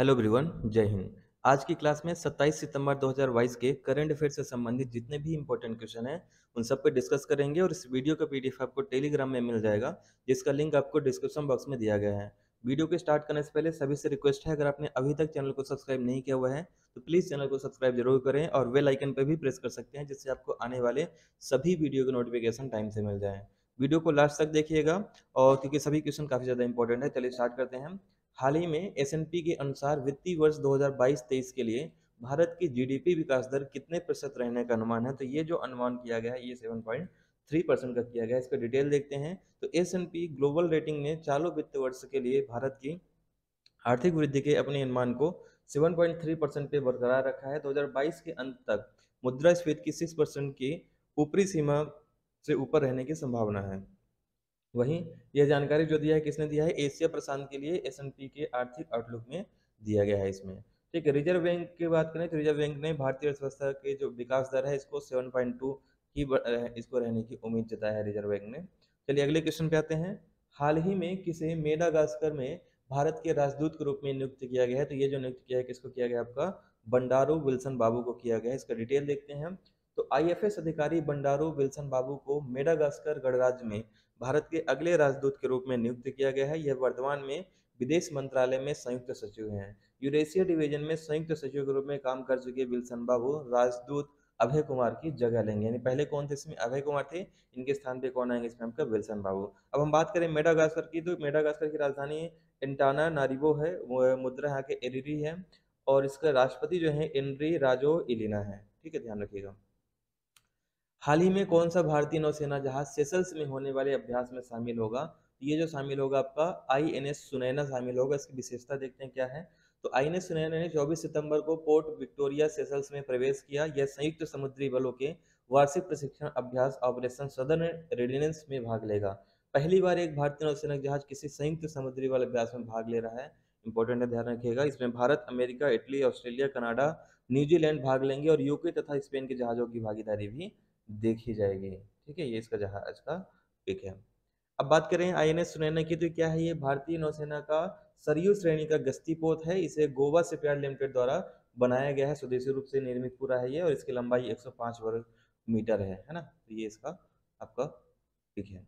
Hello everyone, जय हिंद। आज की क्लास में 27 सितंबर 2022 के करंट अफेयर से संबंधित जितने भी इंपॉर्टेंट क्वेश्चन हैं उन सब पे डिस्कस करेंगे और इस वीडियो का पीडीएफ आपको टेलीग्राम में मिल जाएगा जिसका लिंक आपको डिस्क्रिप्शन बॉक्स में दिया गया है। वीडियो के स्टार्ट करने से पहले सभी से रिक्वेस्ट है, अगर आपने अभी तक चैनल को सब्सक्राइब नहीं किया हुआ है तो प्लीज़ चैनल को सब्सक्राइब जरूर करें और बेल आइकन पर भी प्रेस कर सकते हैं जिससे आपको आने वाले सभी वीडियो के नोटिफिकेशन टाइम से मिल जाए। वीडियो को लास्ट तक देखिएगा और क्योंकि सभी क्वेश्चन काफ़ी ज़्यादा इंपॉर्टेंट है। चलिए स्टार्ट करते हैं। हाल ही में एसएनपी के अनुसार वित्तीय वर्ष 2022-23 के लिए भारत की जीडीपी विकास दर कितने प्रतिशत रहने का अनुमान है? तो ये जो अनुमान किया गया है ये 7.3% का किया गया है। इसका डिटेल देखते हैं। तो एसएनपी ग्लोबल रेटिंग ने चालू वित्त वर्ष के लिए भारत की आर्थिक वृद्धि के अपने अनुमान को 7.3% पे बरकरार रखा है। 2022 के अंत तक मुद्रास्फीति की 6% की ऊपरी सीमा से ऊपर रहने की संभावना है। वहीं यह जानकारी जो दिया है किसने दिया है? एशिया प्रशांत के लिए एसएनपी के आर्थिक आउटलुक में दिया गया है इसमें, ठीक है। रिजर्व बैंक की बात करें तो रिजर्व बैंक ने भारतीय अर्थव्यवस्था के जो विकास दर है इसको 7.2 की इसको रहने की उम्मीद जताया है रिजर्व बैंक ने। चलिए अगले क्वेश्चन पे आते हैं। हाल ही में किसे मेडागास्कर में भारत के राजदूत के रूप में नियुक्त किया गया है? तो ये जो नियुक्त किया है किसको किया गया? आपका बंडारू विल्सन बाबू को किया गया है। इसका डिटेल देखते हैं। तो आईएफएस अधिकारी बंडारू विल्सन बाबू को मेडागास्कर गणराज्य में भारत के अगले राजदूत के रूप में नियुक्त किया गया है। यह वर्तमान में विदेश मंत्रालय में संयुक्त सचिव हैं। यूरेशिया डिवीजन में संयुक्त सचिव के रूप में काम कर चुके विल्सन बाबू राजदूत अभय कुमार की जगह लेंगे। यानी पहले कौन थे इसमें? अभय कुमार थे। इनके स्थान पे कौन आएंगे इसमें? आपका विल्सन बाबू। अब हम बात करें मेडागास्कर की, तो मेडागास्कर की राजधानी इंटाना नारीवो है, मुद्रा यहाँ के एरिरी है और इसका राष्ट्रपति जो है एनरी राजो इलिना है, ठीक है, ध्यान रखिएगा। हाल ही में कौन सा भारतीय नौसेना जहाज सेशल्स में होने वाले अभ्यास में शामिल होगा? ये जो शामिल होगा आपका आईएनएस सुनैना शामिल होगा। इसकी विशेषता देखते हैं क्या है। तो आईएनएस सुनैना ने 24 सितंबर को पोर्ट विक्टोरिया सेशल्स में प्रवेश किया। यह संयुक्त समुद्री बलों के वार्षिक प्रशिक्षण अभ्यास ऑपरेशन सदर रेडिनेंस में भाग लेगा। पहली बार एक भारतीय नौसेना जहाज किसी संयुक्त समुद्री बल अभ्यास में भाग ले रहा है, इंपॉर्टेंट है, ध्यान रखिएगा। इसमें Bharat, America, Italy, Australia, Canada, New Zealand भाग लेंगे और यूके तथा स्पेन के जहाजों की भागीदारी भी देखी जाएगी, ठीक है। ये इसका जहाज का पिक है। अब बात करें आईएनएस सुनैना की, तो क्या है ये? भारतीय नौसेना का सरयू श्रेणी का गश्ती पोत है। इसे गोवा शिपयार्ड लिमिटेड द्वारा बनाया गया है, स्वदेशी रूप से निर्मित पूरा है ये और इसकी लंबाई 105 वर्ग मीटर है ना। तो ये इसका आपका पिक है।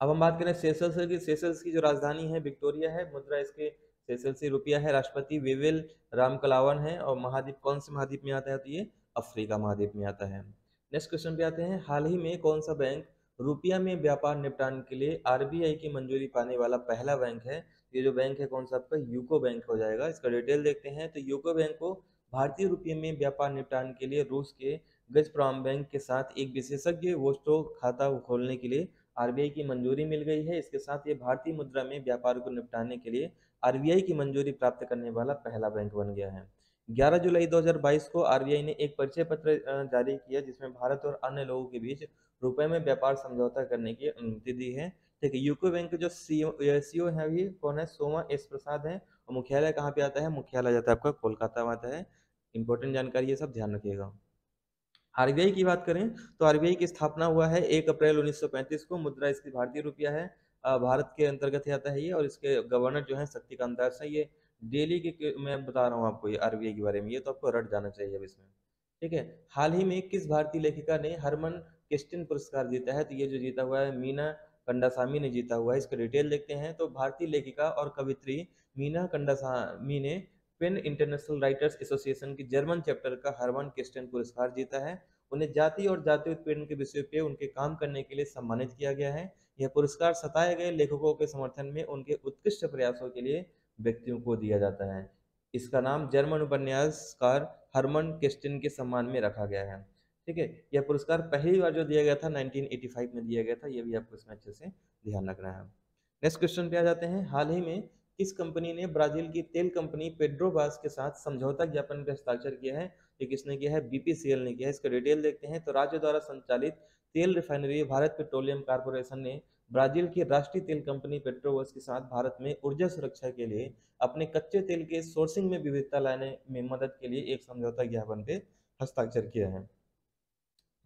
अब हम बात करें सेशल्स की। सेशल्स की जो राजधानी है विक्टोरिया है, मुद्रा इसके सेशल्सी रुपया है, राष्ट्रपति विविल रामकलावन है और महाद्वीप कौन से महाद्वीप में आता है? तो ये अफ्रीका महाद्वीप में आता है। नेक्स्ट क्वेश्चन पे आते हैं। हाल ही में कौन सा बैंक रुपया में व्यापार निपटान के लिए आरबीआई की मंजूरी पाने वाला पहला बैंक है? ये जो बैंक है कौन सा? आपका यूको बैंक हो जाएगा। इसका डिटेल देखते हैं। तो यूको बैंक को भारतीय रुपये में व्यापार निपटान के लिए रूस के गजप्रॉम बैंक के साथ एक विशेषज्ञ वोस्टो खाता खोलने के लिए आरबीआई की मंजूरी मिल गई है। इसके साथ ये भारतीय मुद्रा में व्यापार को निपटाने के लिए आरबीआई की मंजूरी प्राप्त करने वाला पहला बैंक बन गया है। 11 जुलाई 2022 को आरबीआई ने एक परिचय पत्र जारी किया जिसमें भारत और अन्य लोगों के बीच रुपए में व्यापार समझौता करने की अनुमति दी है, ठीक है। यूको बैंक के जो सीईओ है अभी कौन है? सोमा एस प्रसाद है और मुख्यालय कहाँ पे आता है? मुख्यालय जाता है आपका कोलकाता में आता है। इंपॉर्टेंट जानकारी ये सब ध्यान रखिएगा। आरबीआई की बात करें तो आरबीआई की स्थापना हुआ है 1 अप्रैल 1935 को। मुद्रा इसकी भारतीय रुपया है, भारत के अंतर्गत आता है ये और इसके गवर्नर जो है शक्तिकांत दास है। ये डेली के मैं बता रहा हूँ आपको ये आरबीआई के बारे में, ये तो आपको रट जाना चाहिए अब इसमें, ठीक है। हाल ही में किस भारतीय लेखिका ने हरमन किस्टन पुरस्कार जीता है? तो ये जो जीता हुआ है मीना कंडासामी ने जीता हुआ है। इसका डिटेल देखते हैं। तो भारतीय लेखिका और कवित्री मीना कंडासामी ने पेन इंटरनेशनल राइटर्स एसोसिएशन की जर्मन चैप्टर का हरमन किस्टन पुरस्कार जीता है। उन्हें जाति और जाति उत्पीड़न के विषय पर उनके काम करने के लिए सम्मानित किया गया है। यह पुरस्कार सताए गए लेखकों के समर्थन में उनके उत्कृष्ट प्रयासों के लिए व्यक्तियों को दिया जाता है। इसका नाम जर्मन उपन्यासकार हरमन किस्टन के सम्मान में रखा गया है, ठीक है। यह पुरस्कार पहली बार जो दिया गया था 1985 में दिया गया था। यह भी आपको इसमें अच्छे से ध्यान रखना है। नेक्स्ट क्वेश्चन पे आ जाते हैं। हाल ही में किस कंपनी ने ब्राजील की तेल कंपनी पेड्रोबास के साथ समझौता ज्ञापन पर हस्ताक्षर किया है? ये किसने किया है? बीपीसीएल ने किया है। इसका डिटेल देखते हैं। तो राज्य द्वारा संचालित तेल रिफाइनरी भारत पेट्रोलियम कारपोरेशन ने ब्राजील की राष्ट्रीय तेल कंपनी पेट्रोबास के साथ भारत में ऊर्जा सुरक्षा के लिए अपने कच्चे तेल के सोर्सिंग में विविधता लाने में मदद के लिए एक समझौता ज्ञापन पे हस्ताक्षर किया है।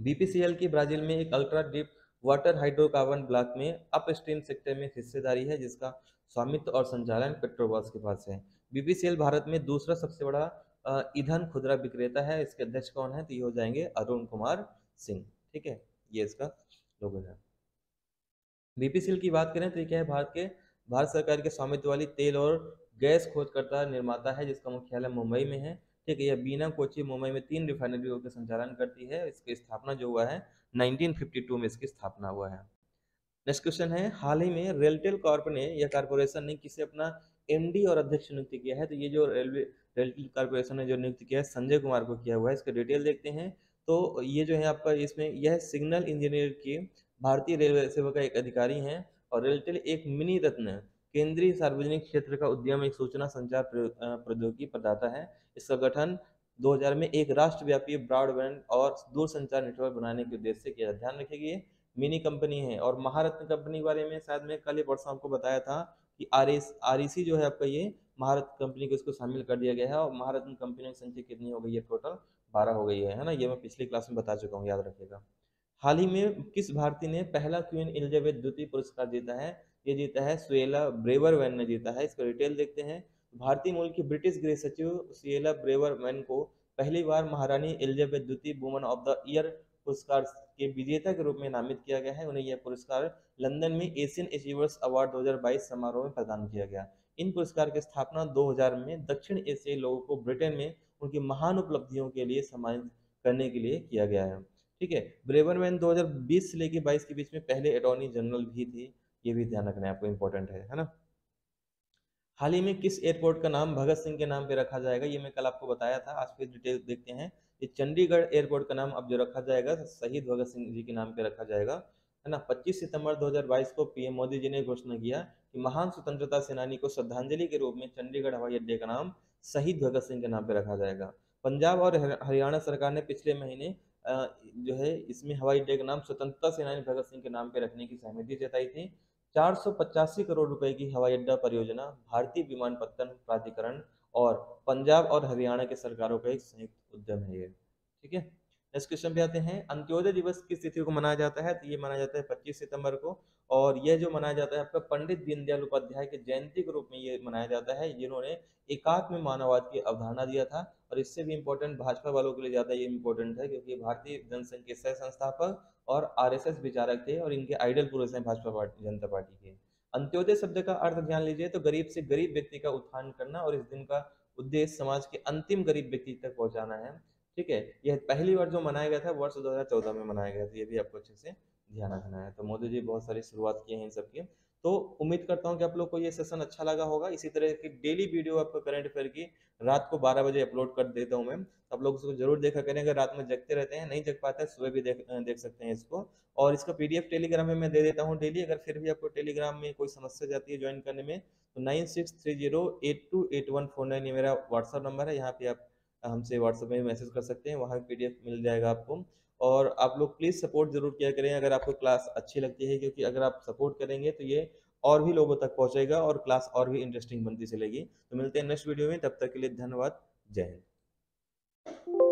बीपीसीएल की ब्राजील में एक ultra deep water hydrocarbon block में अपस्ट्रीम सेक्टर में हिस्सेदारी है जिसका स्वामित्व और संचालन पेट्रोबास के पास है। बीपीसीएल भारत में दूसरा सबसे बड़ा ईंधन खुदरा विक्रेता है। इसके अध्यक्ष कौन है, तो ये हो जाएंगे अरुण कुमार सिंह। ठीक है, ये इसका लोगो है। बीपीसीएल की बात करें तो ये क्या है, भारत सरकार के स्वामित्व वाली तेल और गैस खोजकर्ता निर्माता है जिसका मुख्यालय मुंबई में है। ठीक है, यह बीना, कोची, मुंबई में 3 रिफाइनरियों का संचालन करती है। इसकी स्थापना जो हुआ है 1952 में इसकी स्थापना हुआ है। नेक्स्ट क्वेश्चन है, हाल ही में रेलटेल कॉर्पोरेशन ने किसे अपना एमडी और अध्यक्ष नियुक्त किया है, तो ये जो रेलटेल कॉर्पोरेशन ने जो नियुक्त किया है संजय कुमार को किया हुआ है। इसका डिटेल देखते हैं तो ये जो है आपका इसमें यह सिग्नल इंजीनियर की भारतीय रेलवे सेवा का एक अधिकारी हैं और रेलटेल एक मिनी रत्न केंद्रीय सार्वजनिक क्षेत्र का उद्यम एक सूचना संचार प्रौद्योगिकी प्रदाता है। इसका गठन 2000 में एक राष्ट्रव्यापी ब्रॉडबैंड और दूरसंचार नेटवर्क बनाने के उद्देश्य से किया। ध्यान रखिए मिनी कंपनी है। और महारत्न कंपनी के बारे में शायद मैं कल ही परसों आपको बताया था कि आरईसी जो है आपका ये महारत्न कंपनी को इसको शामिल कर दिया गया है। और महारत्न कंपनी की संख्या कितनी हो गई है, टोटल 12 हो गई है ना। ये मैं पिछली क्लास में बता चुका हूँ, याद रखिएगा। हाल ही में किस भारतीय ने पहला क्वीन एलिजाबेथ द्वितीय पुरस्कार जीता है, ये जीता है सुएला ब्रेवरमैन ने जीता है। इसका डिटेल देखते हैं। भारतीय मूल की ब्रिटिश गृह सचिव सुएला ब्रेवरमैन को पहली बार महारानी एलिजाबेथ द्वितीय वुमन ऑफ द ईयर पुरस्कार के विजेता के रूप में नामित किया गया है। उन्हें यह पुरस्कार लंदन में एशियन अचीवर्स अवार्ड 2022 समारोह में प्रदान किया गया। इन पुरस्कार की स्थापना 2000 में दक्षिण एशियाई लोगों को ब्रिटेन में उनकी महान उपलब्धियों के लिए सम्मानित करने के लिए किया गया है। ठीक है, ब्रेवरमैन 2020 से लेकर 22 के बीच में पहले अटॉर्नी जनरल भी थे। ये भी ध्यान रखना आपको इम्पोर्टेंट है ना। हाल ही में किस एयरपोर्ट का नाम भगत सिंह के नाम पे रखा जाएगा, ये मैं कल आपको बताया था। आज फिर डिटेल देखते हैं। ये चंडीगढ़ एयरपोर्ट का नाम अब जो रखा जाएगा शहीद भगत सिंह जी के नाम पे रखा जाएगा, है ना। 25 सितंबर 2022 को पीएम मोदी जी ने घोषणा किया कि महान स्वतंत्रता सेनानी को श्रद्धांजलि के रूप में चंडीगढ़ हवाई अड्डे का नाम शहीद भगत सिंह के नाम पे रखा जाएगा। पंजाब और हरियाणा सरकार ने पिछले महीने जो है इसमें हवाई अड्डे का नाम स्वतंत्रता सेनानी भगत सिंह के नाम पे रखने की सहमति जताई थी। 485 करोड़ रुपए की हवाई अड्डा परियोजना भारतीय विमानपत्तन प्राधिकरण और पंजाब और हरियाणा के सरकारों का एक संयुक्त उद्यम है ये। ठीक है, नेक्स्ट क्वेश्चन पे आते हैं। अंत्योदय दिवस किस तिथि को मनाया जाता है, तो ये मनाया जाता है 25 सितंबर को। और यह जो मनाया जाता है आपका पंडित दीनदयाल उपाध्याय के जयंती के रूप में ये मनाया जाता है, जिन्होंने एकात्म मानववाद की अवधारणा दिया था। और इससे भी इम्पोर्टेंट भाजपा वालों के लिए ज्यादा ये इम्पोर्टेंट है क्योंकि भारतीय जनसंघ के सह संस्थापक और आरएसएस विचारक थे और इनके आइडल पुरुष हैं भाजपा जनता पार्टी के। अंत्योदय शब्द का अर्थ जान लीजिए तो गरीब से गरीब व्यक्ति का उत्थान करना और इस दिन का उद्देश्य समाज के अंतिम गरीब व्यक्ति तक पहुंचाना है। ठीक है, यह पहली बार जो मनाया गया था वर्ष 2014 में मनाया गया था। ये भी आपको अच्छे से ध्यान रखना है। तो मोदी जी बहुत सारी शुरुआत किए हैं इन सबके। तो उम्मीद करता हूँ कि आप लोग को ये सेशन अच्छा लगा होगा। इसी तरह की डेली वीडियो आपको करंट अफेयर की रात को 12 बजे अपलोड कर देता हूँ मैं, आप लोग उसको जरूर देखा करें। अगर रात में जगते रहते हैं, नहीं जग पाते सुबह भी देख सकते हैं इसको। और इसका पीडीएफ टेलीग्राम में मैं दे देता हूँ डेली। अगर फिर भी आपको टेलीग्राम में कोई समस्या जाती है ज्वाइन करने में तो 9630828149 ये मेरा व्हाट्सअप नंबर है। यहाँ पे आप हमसे व्हाट्सअप में मैसेज कर सकते हैं, वहाँ पीडीएफ मिल जाएगा आपको। और आप लोग प्लीज़ सपोर्ट जरूर किया करें अगर आपको क्लास अच्छी लगती है, क्योंकि अगर आप सपोर्ट करेंगे तो ये और भी लोगों तक पहुँचेगा और क्लास और भी इंटरेस्टिंग बनती चलेगी। तो मिलते हैं नेक्स्ट वीडियो में, तब तक के लिए धन्यवाद, जय हिंद।